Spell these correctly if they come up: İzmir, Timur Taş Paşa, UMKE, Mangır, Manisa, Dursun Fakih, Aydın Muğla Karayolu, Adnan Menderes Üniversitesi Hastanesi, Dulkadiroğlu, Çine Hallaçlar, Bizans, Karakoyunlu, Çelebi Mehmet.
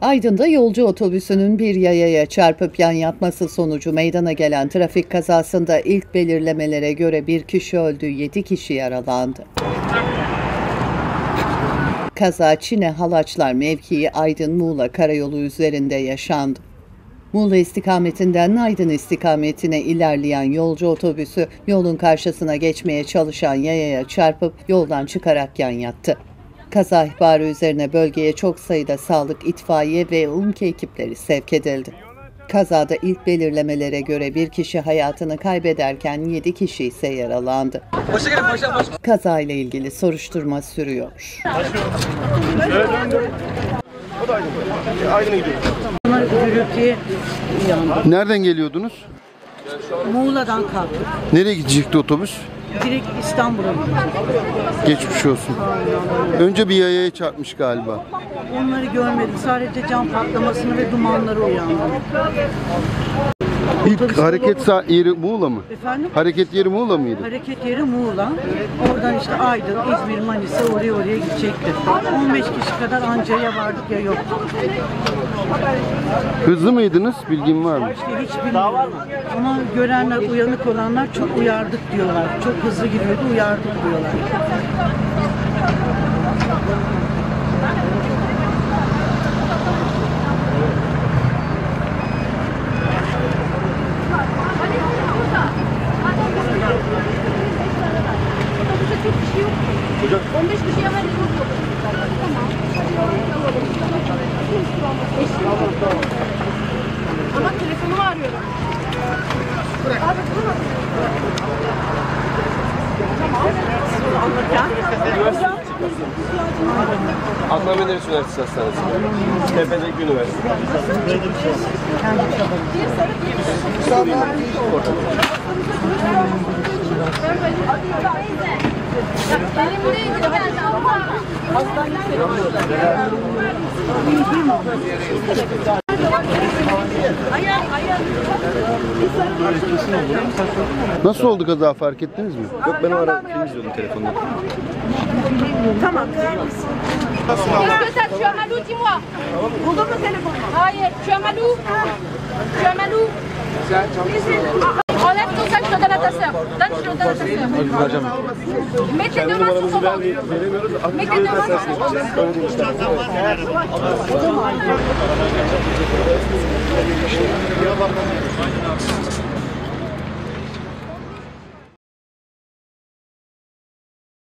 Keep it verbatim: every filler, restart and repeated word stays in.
Aydın'da yolcu otobüsünün bir yayaya çarpıp yan yatması sonucu meydana gelen trafik kazasında ilk belirlemelere göre bir kişi öldü, yedi kişi yaralandı. Kaza Çine Halaçlar mevkii Aydın Muğla Karayolu üzerinde yaşandı. Muğla istikametinden Aydın istikametine ilerleyen yolcu otobüsü yolun karşısına geçmeye çalışan yayaya çarpıp yoldan çıkarak yan yattı. Kaza ihbarı üzerine bölgeye çok sayıda sağlık, itfaiye ve UMKE ekipleri sevk edildi. Kazada ilk belirlemelere göre bir kişi hayatını kaybederken yedi kişi ise yaralandı. Başa gelin, başa, başa. Kaza ile ilgili soruşturma sürüyor. Nereden geliyordunuz? Muğla'dan kalktık. Nereye gidecekti otobüs? Direkt İstanbul'a. Geçmiş olsun. Önce bir yayaya çarpmış galiba. Onları görmedim. Sadece cam patlamasını ve dumanları uyandım. İlk hareket yeri Muğla mı? Efendim? Hareket yeri Muğla mıydı? Hareket yeri Muğla. Oradan işte Aydın, İzmir, Manisa oraya oraya gidecekti. on beş kişi kadar anca ya vardık ya yoktuk. Hızlı mıydınız? Bilgin var mı? İşte hiç bilmiyorum. Ama görenler, uyanık olanlar çok uyardık diyorlar. Çok hızlı gidiyordu, uyardık diyorlar. on beş kişi hemen yolculuk. Tamam. Ama telefonumu arıyorum. Bırak. Abi bunu. Tamam. Anlatacağım. Adnan Menderes Üniversitesi Hastanesi. Tepedeki üniversite. Nasıl oldu kaza, fark ettiniz mi? Yok, ben o ara film izliyordum telefonda. Tamam. Buldun mu telefonu? Hayır. Tu as Malou? Tu as Malou? Enlève ton sac, je te donne à ta soeur. Donne, je te donne à ta soeur. Mets tes deux mains sur son ventre. Mets tes deux mains sur son ventre.